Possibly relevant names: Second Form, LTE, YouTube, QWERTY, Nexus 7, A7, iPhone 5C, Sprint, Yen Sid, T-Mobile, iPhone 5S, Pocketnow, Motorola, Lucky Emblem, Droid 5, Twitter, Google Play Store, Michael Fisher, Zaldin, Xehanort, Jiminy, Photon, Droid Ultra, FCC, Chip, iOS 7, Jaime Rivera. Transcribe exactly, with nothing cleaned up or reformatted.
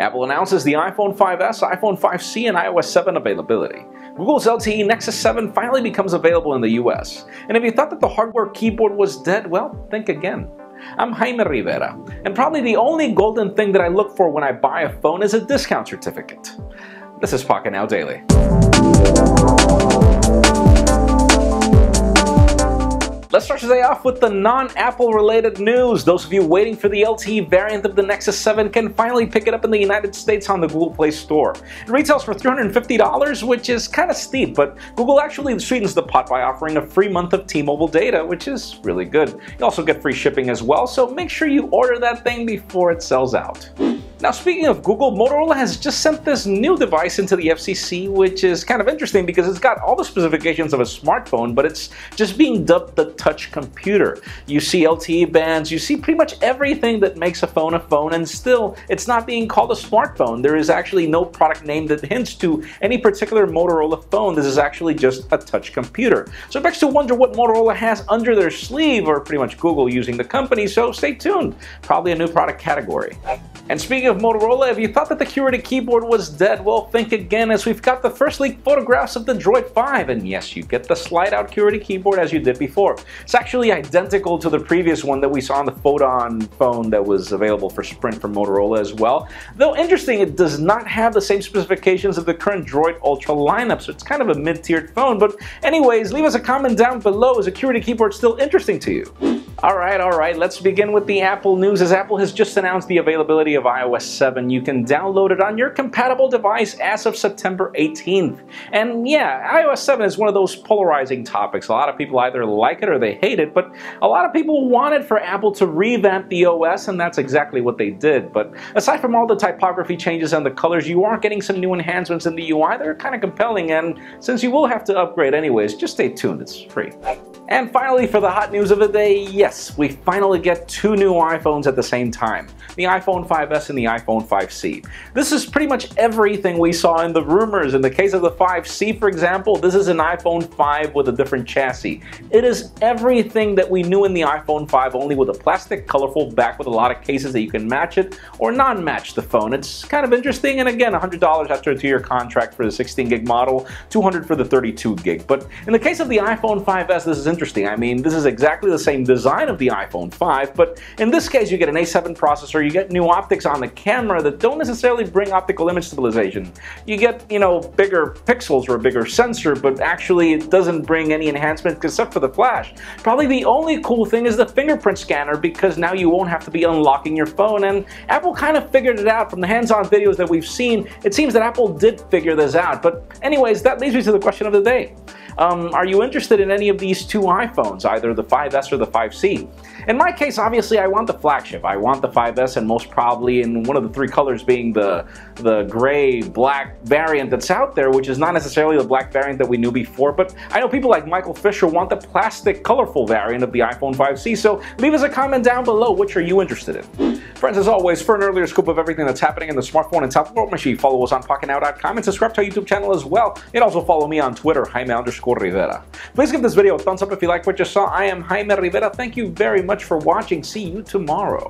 Apple announces the iPhone five S, iPhone five C, and iOS seven availability. Google's L T E Nexus seven finally becomes available in the U S. And if you thought that the hardware keyboard was dead, well, think again. I'm Jaime Rivera, and probably the only golden thing that I look for when I buy a phone is a discount certificate. This is Pocketnow Daily. Let's start today off with the non-Apple related news. Those of you waiting for the L T E variant of the Nexus seven can finally pick it up in the United States on the Google Play Store. It retails for three hundred fifty dollars, which is kind of steep, but Google actually sweetens the pot by offering a free month of T-Mobile data, which is really good. You also get free shipping as well, so make sure you order that thing before it sells out. Now, speaking of Google, Motorola has just sent this new device into the F C C, which is kind of interesting because it's got all the specifications of a smartphone, but it's just being dubbed the touch computer. You see L T E bands, you see pretty much everything that makes a phone a phone, and still, it's not being called a smartphone. There is actually no product name that hints to any particular Motorola phone. This is actually just a touch computer. So it begs to wonder what Motorola has under their sleeve, or pretty much Google using the company, so stay tuned. Probably a new product category. And speaking of Motorola, if you thought that the QWERTY keyboard was dead, well, think again, as we've got the first leaked photographs of the Droid five, and yes, you get the slide-out QWERTY keyboard as you did before. It's actually identical to the previous one that we saw on the Photon phone that was available for Sprint from Motorola as well. Though interesting, it does not have the same specifications of the current Droid Ultra lineup, so it's kind of a mid-tiered phone. But anyways, leave us a comment down below. Is a QWERTY keyboard still interesting to you? Alright, alright, let's begin with the Apple news, as Apple has just announced the availability of iOS seven. You can download it on your compatible device as of September eighteenth. And yeah, iOS seven is one of those polarizing topics. A lot of people either like it or they hate it, but a lot of people wanted for Apple to revamp the O S, and that's exactly what they did. But aside from all the typography changes and the colors, you are getting some new enhancements in the U I that are kind of compelling, and since you will have to upgrade anyways, just stay tuned, it's free. And finally, for the hot news of the day, yes, we finally get two new iPhones at the same time, the iPhone five S and the iPhone five C. This is pretty much everything we saw in the rumors. In the case of the five C, for example, this is an iPhone five with a different chassis. It is everything that we knew in the iPhone five, only with a plastic, colorful back with a lot of cases that you can match it or non-match the phone. It's kind of interesting, and again, one hundred dollars after a two-year contract for the sixteen gig model, two hundred dollars for the thirty-two gig. But in the case of the iPhone five S, this is interesting. Interesting. I mean, this is exactly the same design of the iPhone five, but in this case you get an A seven processor, you get new optics on the camera that don't necessarily bring optical image stabilization. You get, you know, bigger pixels or a bigger sensor, but actually it doesn't bring any enhancement except for the flash. Probably the only cool thing is the fingerprint scanner, because now you won't have to be unlocking your phone, and Apple kind of figured it out from the hands-on videos that we've seen. It seems that Apple did figure this out, but anyways, that leads me to the question of the day. Um, are you interested in any of these two iPhones, either the five S or the five C? In my case, obviously, I want the flagship. I want the five S, and most probably in one of the three colors being the, the gray-black variant that's out there, which is not necessarily the black variant that we knew before, but I know people like Michael Fisher want the plastic, colorful variant of the iPhone five C, so leave us a comment down below, which are you interested in? Friends, as always, for an earlier scoop of everything that's happening in the smartphone and tablet world, make sure you follow us on Pocketnow dot com and subscribe to our YouTube channel as well. And also follow me on Twitter, Jaime underscore Rivera. Please give this video a thumbs up if you like what you saw. I am Jaime Rivera. Thank you very much for watching. See you tomorrow.